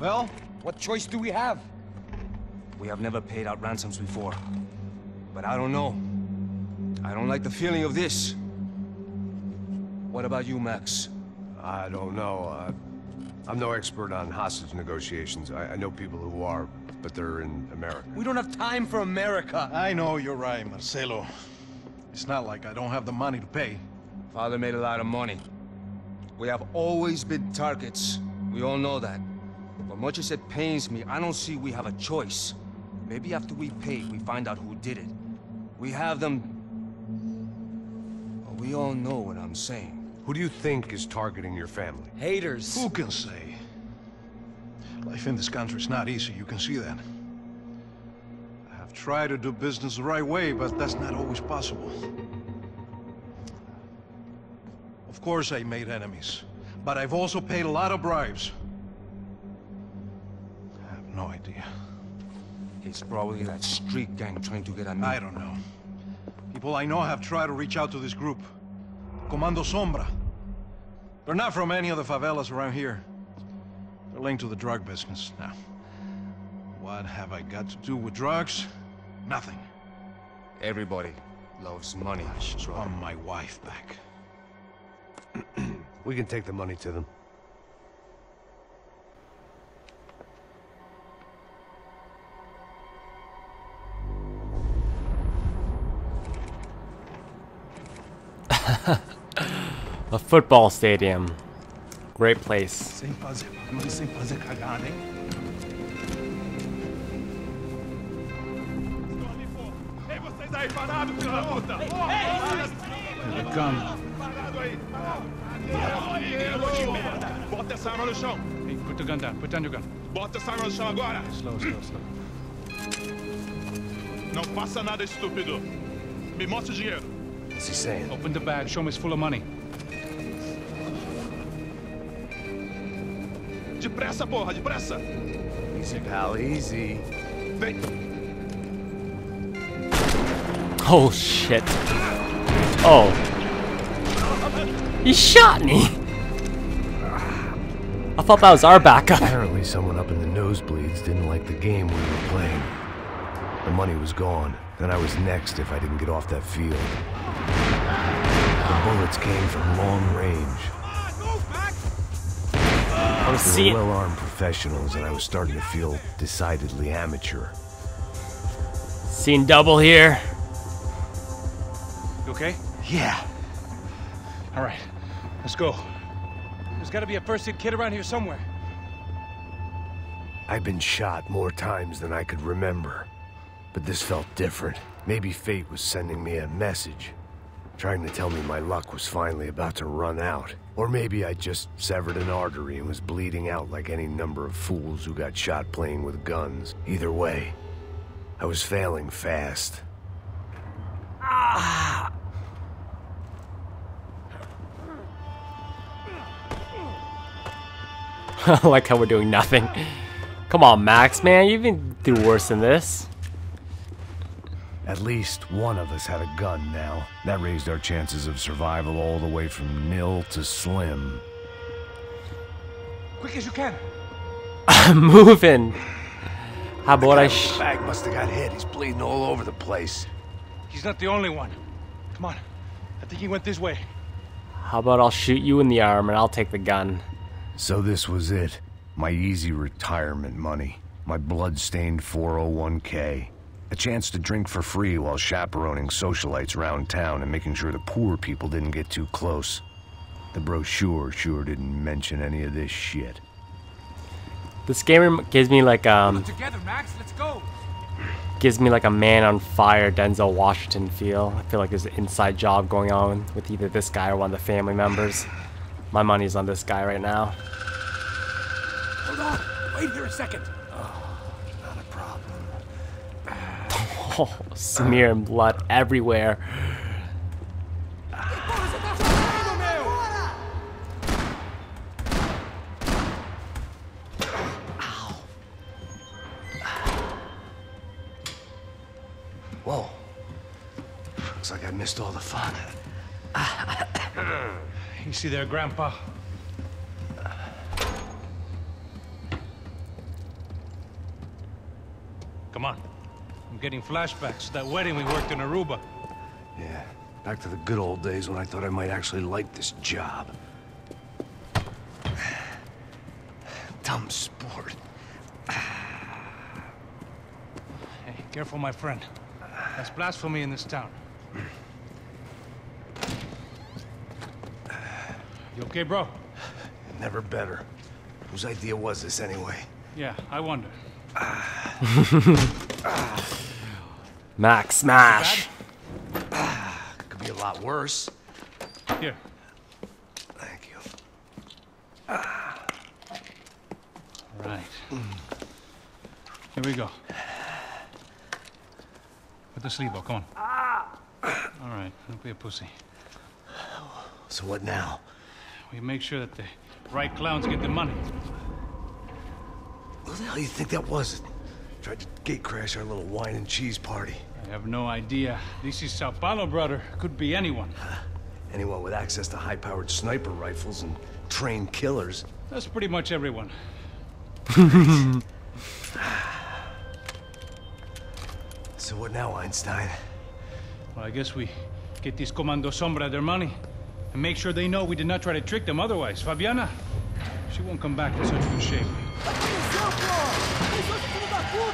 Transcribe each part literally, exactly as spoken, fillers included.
Well, what choice do we have? We have never paid out ransoms before. But I don't know. I don't like the feeling of this. What about you, Max? I don't know. Uh, I'm no expert on hostage negotiations. I, I know people who are, but they're in America. We don't have time for America. I know you're right, Marcelo. It's not like I don't have the money to pay. Father made a lot of money. We have always been targets. We all know that. But much as it pains me, I don't see we have a choice. Maybe after we pay, we find out who did it. We have them... Well, we all know what I'm saying. Who do you think is targeting your family? Haters. Who can say? Life in this country is not easy, you can see that. I have tried to do business the right way, but that's not always possible. Of course I made enemies, but I've also paid a lot of bribes. I have no idea. It's probably that street gang trying to get at me. I don't know. People I know have tried to reach out to this group. Comando Sombra. They're not from any of the favelas around here. They're linked to the drug business. Now, what have I got to do with drugs? Nothing. Everybody loves money. I just want my wife back. We can take the money to them. A football stadium. Great place. Bota essa arma no chão. Put the gun down. Put down your gun. Bota essa arma no chão agora. Slow, slow, slow. Não faça nada estúpido. Me mostre o dinheiro. What's he saying? Open the bag. Show him it's full of money. Depressa, porra, depressa! Easy, pal, easy. Vem. Oh, shit. Oh. He shot me! I thought that was our backup. Apparently someone up in the nosebleeds didn't like the game we were playing. The money was gone, and I was next if I didn't get off that field. The bullets came from long range. They were well-armed professionals, and I was starting to feel decidedly amateur. Seen double here. You okay? Yeah. All right, let's go. There's got to be a first aid kit around here somewhere. I've been shot more times than I could remember, but this felt different. Maybe fate was sending me a message, trying to tell me my luck was finally about to run out. Or maybe I just severed an artery and was bleeding out like any number of fools who got shot playing with guns. Either way, I was failing fast. Ah. I like how we're doing nothing. Come on, Max, man, you can do worse than this. At least one of us had a gun now. That raised our chances of survival all the way from nil to slim. Quick as you can. I'm moving. How about I sh- The guy with the bag must have got hit. He's bleeding all over the place. He's not the only one. Come on. I think he went this way. How about I'll shoot you in the arm and I'll take the gun. So this was it. My easy retirement money. My blood-stained four oh one K. A chance to drink for free while chaperoning socialites around town and making sure the poor people didn't get too close. The brochure sure didn't mention any of this shit. This game gives me like um together, Max. Let's go. Gives me like a man on fire Denzel Washington feel. I feel like there's an inside job going on with either this guy or one of the family members. My money's on this guy right now. Hold on, wait here a second. Oh, smear and blood everywhere. Ow. Whoa. Looks like I missed all the fun. You see there, Grandpa? getting flashbacks to that wedding we worked in Aruba. Yeah, back to the good old days when I thought I might actually like this job. Dumb sport. Hey, careful, my friend. That's blasphemy in this town. You okay, bro? Never better. Whose idea was this, anyway? Yeah, I wonder. Max smash. Could be a lot worse. Here. Thank you. Right. Here we go. Put the sleeve up, come on. All right, don't be a pussy. So what now? We make sure that the right clowns get the money. Who the hell do you think that was? Tried to gatecrash our little wine and cheese party. I have no idea. This is Sao Paulo, brother. Could be anyone. Huh. Anyone with access to high-powered sniper rifles and trained killers. That's pretty much everyone. So what now, Einstein? Well, I guess we get these Comando Sombra their money and make sure they know we did not try to trick them otherwise. Fabiana, she won't come back in such good shape.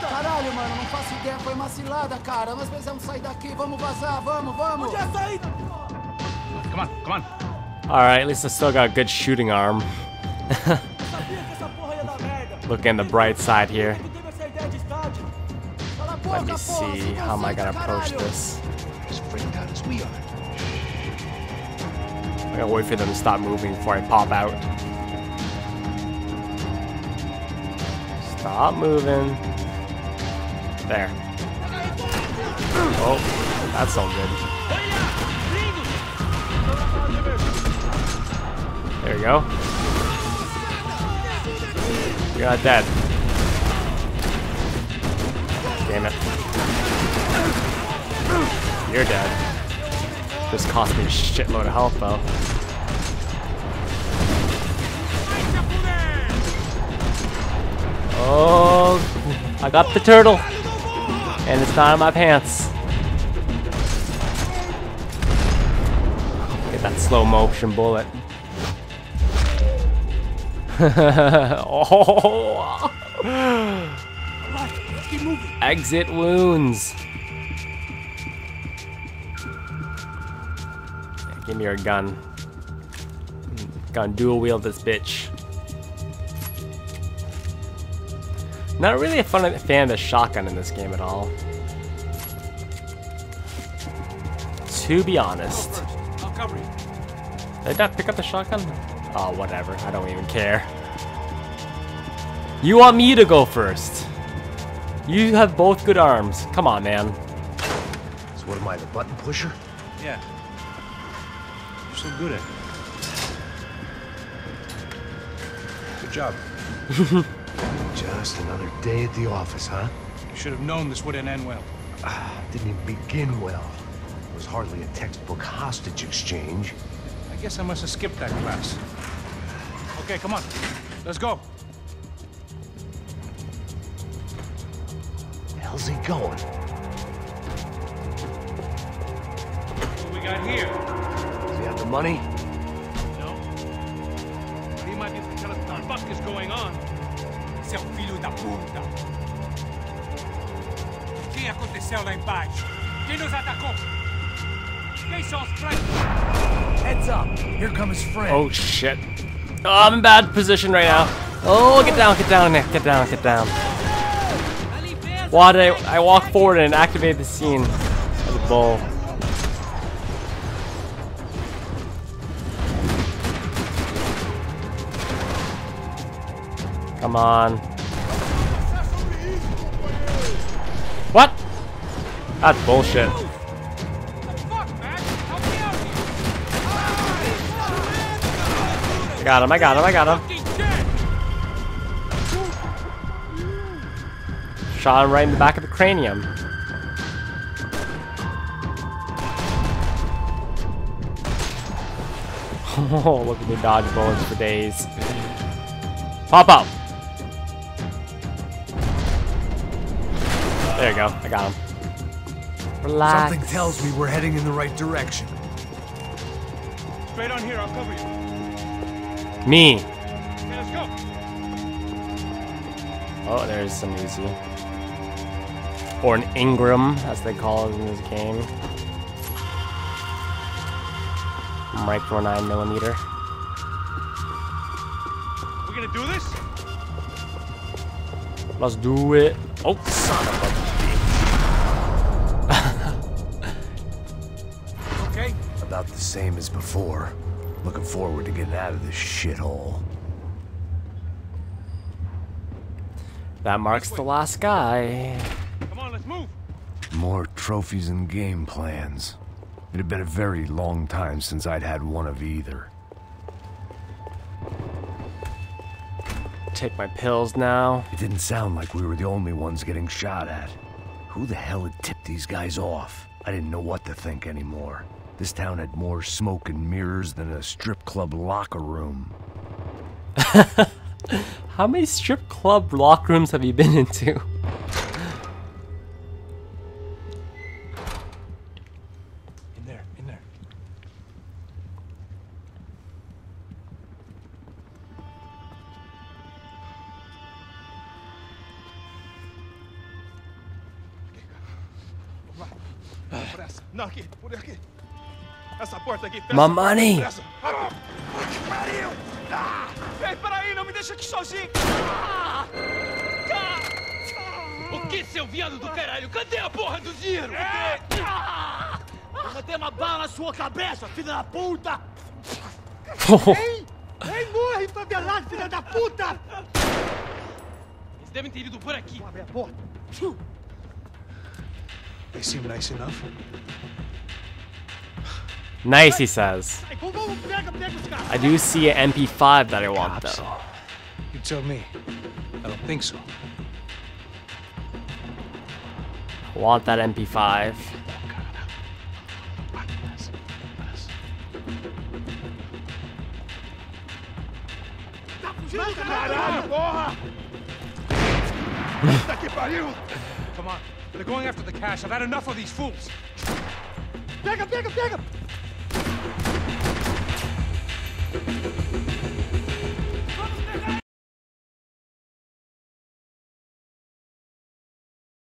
Caralho, mano, não faço ideia, foi uma cilada, cara. Nós precisamos sair daqui, vamos vazar, vamos, vamos. Onde é a saída? Come on, come on. All right, at least I still got a good shooting arm. Look in the bright side here. Let me see, how am I gonna approach this? As freaked out as we are. I gotta wait for them to stop moving before I pop out. Stop moving. There. Oh, that's all good. There we go. You're not dead. Damn it. You're dead. This cost me a shitload of health, though. Oh, I got the turtle, and it's not in my pants. Get that slow motion bullet. Oh. Exit wounds. Give me your gun. Gonna dual wield this bitch. Not really a fun fan of the shotgun in this game at all. To be honest. Did I not pick up the shotgun? Oh, whatever. I don't even care. You want me to go first? You have both good arms. Come on, man. So what am I, the button pusher? Yeah. So good at it. Good job. Just another day at the office, huh? You should have known this wouldn't end well. Ah, didn't even begin well. It was hardly a textbook hostage exchange. I guess I must have skipped that class. Okay, come on. Let's go. Where the hell's he going? What we got here? The money? No. He might be able to tell us what the fuck is going on. Seu filho da puta. O que aconteceu lá embaixo? Quem nos atacou? Quem são os friends? Heads up. Here comes friend. Oh shit. Oh, I'm in bad position right now. Oh, get down, get down, Nick. Get down, get down. Why did I, I walk forward and activate the scene of the ball? Come on. What? That's bullshit. I got him, I got him, I got him. Shot him right in the back of the cranium. Oh, look at me dodge bullets for days. Pop up. There you go. I got him. Relax. Something tells me we're heading in the right direction. Straight on here, I'll cover you. Me. Okay, let's go. Oh, there's some Uzi. Or an Ingram, as they call it in this game. Micro nine millimeter. We're gonna do this? Let's do it. Oh, son of a bitch. Okay. About the same as before. Looking forward to getting out of this shithole. That marks the last guy. Come on, let's move. More trophies and game plans. It had been a very long time since I'd had one of either. Take my pills now. It didn't sound like we were the only ones getting shot at. Who the hell had tipped these guys off? I didn't know what to think anymore. This town had more smoke and mirrors than a strip club locker room. How many strip club locker rooms have you been into? In there, in there. My money! O que, seu viado do caralho? Cadê a porra do dinheiro? Cadê uma bala na sua cabeça, filha da puta? Ei! Ei, morre, favelado, filha da puta! Eles devem ter ido por aqui. Abre a porta. They seem nice enough. Nice, he says. I do see an M P five that I want, though. You tell me. I don't think so. I want that M P five. Come on. They're going after the cash. I've had enough of these fools. Pick up, pick up, pick up.